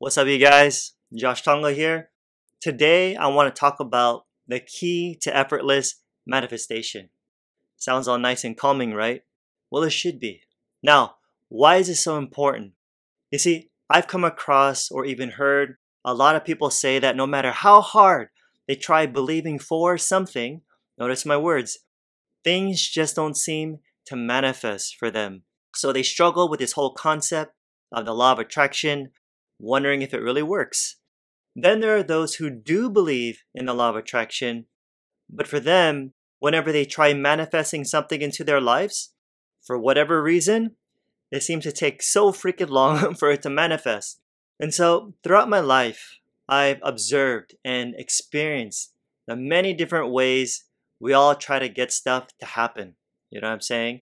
What's up, you guys? Josh Tongol here. Today, I want to talk about the key to effortless manifestation. Sounds all nice and calming, right? Well, it should be. Now, why is it so important? You see, I've come across or even heard a lot of people say that no matter how hard they try believing for something, notice my words, things just don't seem to manifest for them. So they struggle with this whole concept of the law of attraction, wondering if it really works. Then there are those who do believe in the law of attraction, but for them, whenever they try manifesting something into their lives, for whatever reason, it seems to take so freaking long for it to manifest. And so throughout my life, I've observed and experienced the many different ways we all try to get stuff to happen. You know what I'm saying?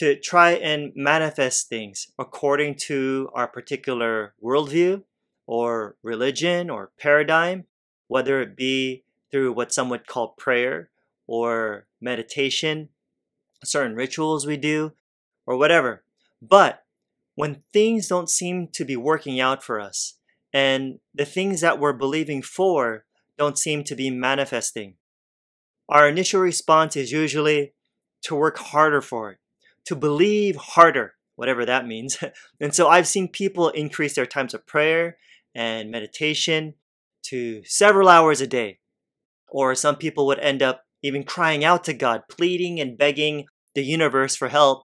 To try and manifest things according to our particular worldview or religion or paradigm, whether it be through what some would call prayer or meditation, certain rituals we do, or whatever. But when things don't seem to be working out for us and the things that we're believing for don't seem to be manifesting, our initial response is usually to work harder for it, to believe harder, whatever that means. And so I've seen people increase their times of prayer and meditation to several hours a day. Or some people would end up even crying out to God, pleading and begging the universe for help.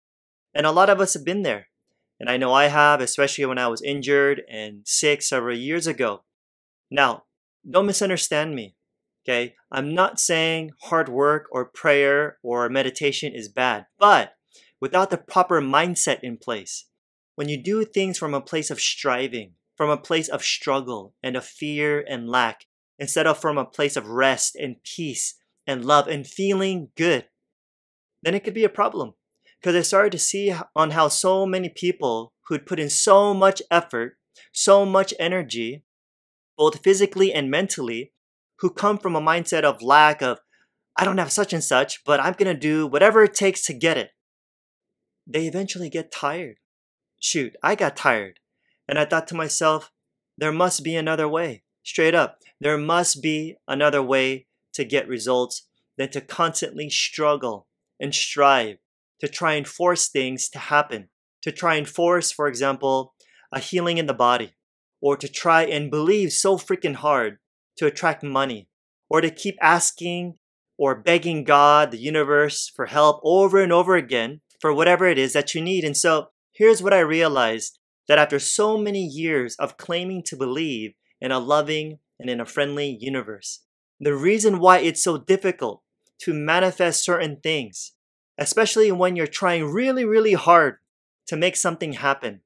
And a lot of us have been there. And I know I have, especially when I was injured and sick several years ago. Now, don't misunderstand me, okay? I'm not saying hard work or prayer or meditation is bad, but without the proper mindset in place, when you do things from a place of striving, from a place of struggle and of fear and lack, instead of from a place of rest and peace and love and feeling good, then it could be a problem. Because I started to see on how so many people who'd put in so much effort, so much energy, both physically and mentally, who come from a mindset of lack of, I don't have such and such, but I'm going to do whatever it takes to get it. They eventually get tired. Shoot, I got tired. And I thought to myself, there must be another way. Straight up, there must be another way to get results than to constantly struggle and strive to try and force things to happen. To try and force, for example, a healing in the body. Or to try and believe so freaking hard to attract money. Or to keep asking or begging God, the universe, for help over and over again for whatever it is that you need. And so here's what I realized, that after so many years of claiming to believe in a loving and in a friendly universe, the reason why it's so difficult to manifest certain things, especially when you're trying really, really hard to make something happen,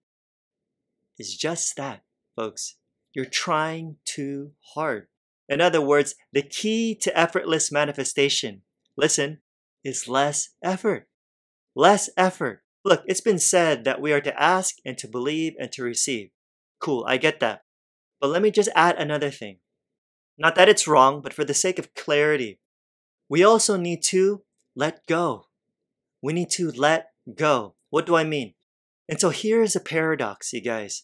is just that, folks. You're trying too hard. In other words, the key to effortless manifestation, listen, is less effort. Less effort. Look, it's been said that we are to ask and to believe and to receive. Cool, I get that. But let me just add another thing. Not that it's wrong, but for the sake of clarity, we also need to let go. We need to let go. What do I mean? And so here is a paradox, you guys.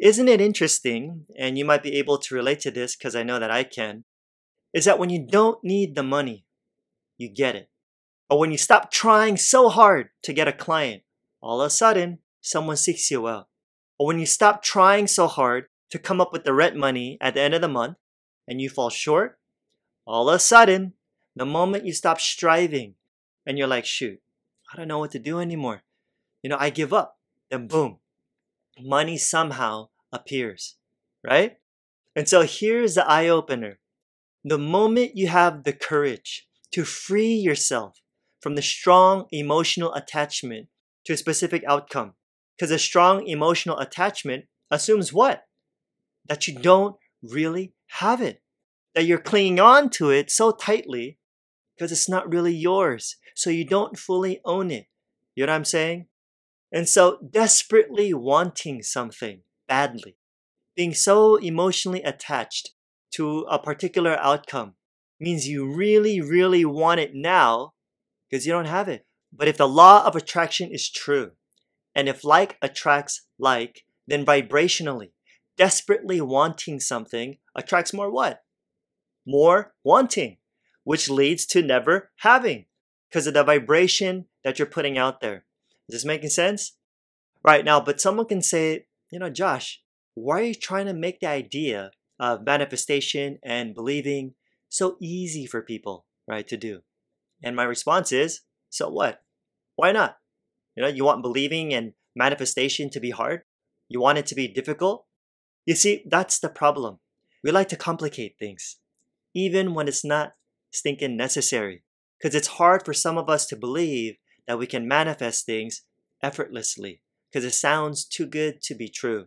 Isn't it interesting, and you might be able to relate to this because I know that I can, is that when you don't need the money, you get it. Or when you stop trying so hard to get a client, all of a sudden, someone seeks you out. Or when you stop trying so hard to come up with the rent money at the end of the month and you fall short, all of a sudden, the moment you stop striving and you're like, shoot, I don't know what to do anymore. You know, I give up. Then boom, money somehow appears, right? And so here's the eye-opener. The moment you have the courage to free yourself from the strong emotional attachment to a specific outcome. Because a strong emotional attachment assumes what? That you don't really have it. That you're clinging on to it so tightly because it's not really yours. So you don't fully own it. You know what I'm saying? And so desperately wanting something badly, being so emotionally attached to a particular outcome means you really, really want it now, because you don't have it. But if the law of attraction is true, and if like attracts like, then vibrationally, desperately wanting something attracts more what? More wanting, which leads to never having because of the vibration that you're putting out there. Is this making sense? Right now, but someone can say, you know, Josh, why are you trying to make the idea of manifestation and believing so easy for people, right, to do? And my response is, so what? Why not? You know, you want believing and manifestation to be hard? You want it to be difficult? You see, that's the problem. We like to complicate things, even when it's not stinking necessary, because it's hard for some of us to believe that we can manifest things effortlessly, because it sounds too good to be true.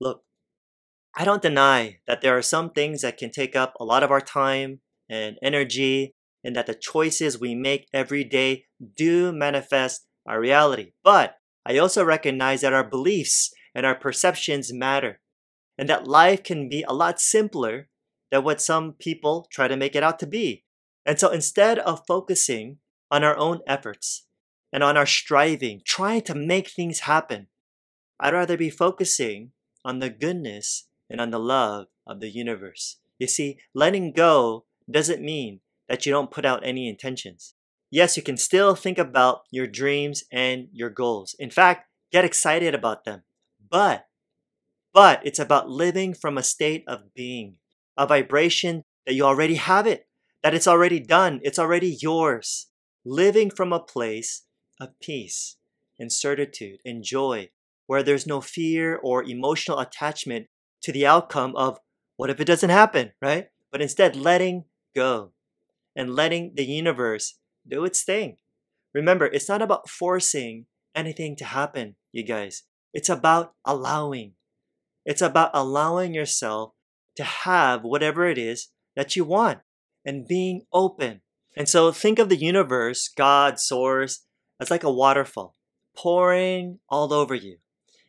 Look, I don't deny that there are some things that can take up a lot of our time and energy, and that the choices we make every day do manifest our reality. But I also recognize that our beliefs and our perceptions matter, and that life can be a lot simpler than what some people try to make it out to be. And so instead of focusing on our own efforts and on our striving, trying to make things happen, I'd rather be focusing on the goodness and on the love of the universe. You see, letting go doesn't mean that you don't put out any intentions. Yes, you can still think about your dreams and your goals. In fact, get excited about them. But it's about living from a state of being, a vibration that you already have it, that it's already done, it's already yours. Living from a place of peace and certitude and joy, where there's no fear or emotional attachment to the outcome of what if it doesn't happen, right? But instead letting go and letting the universe do its thing. Remember, it's not about forcing anything to happen, you guys. It's about allowing. It's about allowing yourself to have whatever it is that you want and being open. And so think of the universe, God, source, as like a waterfall pouring all over you.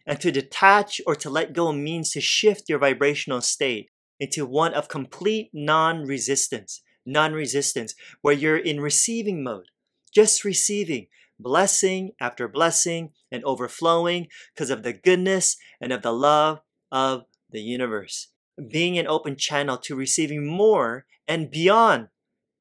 And to detach or to let go means to shift your vibrational state into one of complete non-resistance. Non-resistance, where you're in receiving mode, just receiving blessing after blessing and overflowing because of the goodness and of the love of the universe. Being an open channel to receiving more and beyond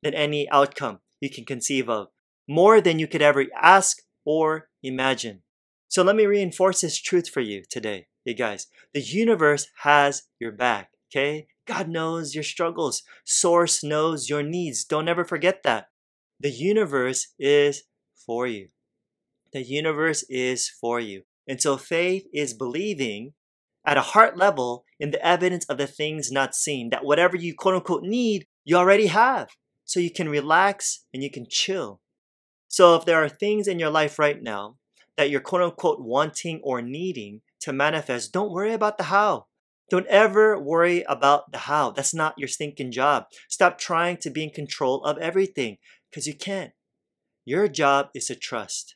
than any outcome you can conceive of, more than you could ever ask or imagine. So let me reinforce this truth for you today, you guys. The universe has your back, okay? God knows your struggles. Source knows your needs. Don't ever forget that. The universe is for you. The universe is for you. And so faith is believing at a heart level in the evidence of the things not seen, that whatever you quote unquote need, you already have. So you can relax and you can chill. So if there are things in your life right now that you're quote unquote wanting or needing to manifest, don't worry about the how. Don't ever worry about the how. That's not your stinking job. Stop trying to be in control of everything because you can't. Your job is to trust.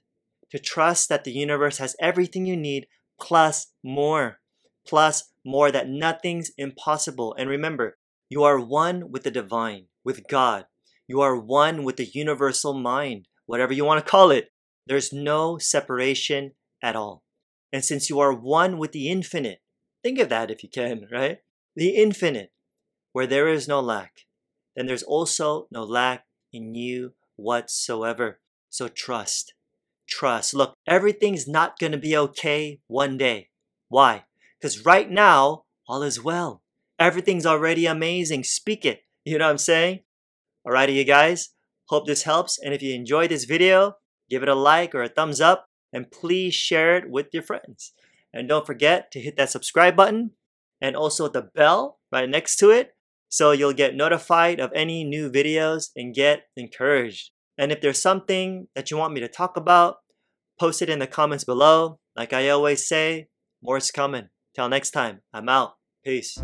To trust that the universe has everything you need plus more. Plus more, that nothing's impossible. And remember, you are one with the divine, with God. You are one with the universal mind, whatever you want to call it. There's no separation at all. And since you are one with the infinite, think of that if you can, right? The infinite, where there is no lack, then there's also no lack in you whatsoever. So trust, trust. Look, everything's not going to be okay one day. Why? Because right now, all is well. Everything's already amazing. Speak it. You know what I'm saying? Alrighty, you guys. Hope this helps. And if you enjoyed this video, give it a like or a thumbs up, and please share it with your friends. And don't forget to hit that subscribe button and also the bell right next to it so you'll get notified of any new videos and get encouraged. And if there's something that you want me to talk about, post it in the comments below. Like I always say, more is coming. Till next time, I'm out. Peace.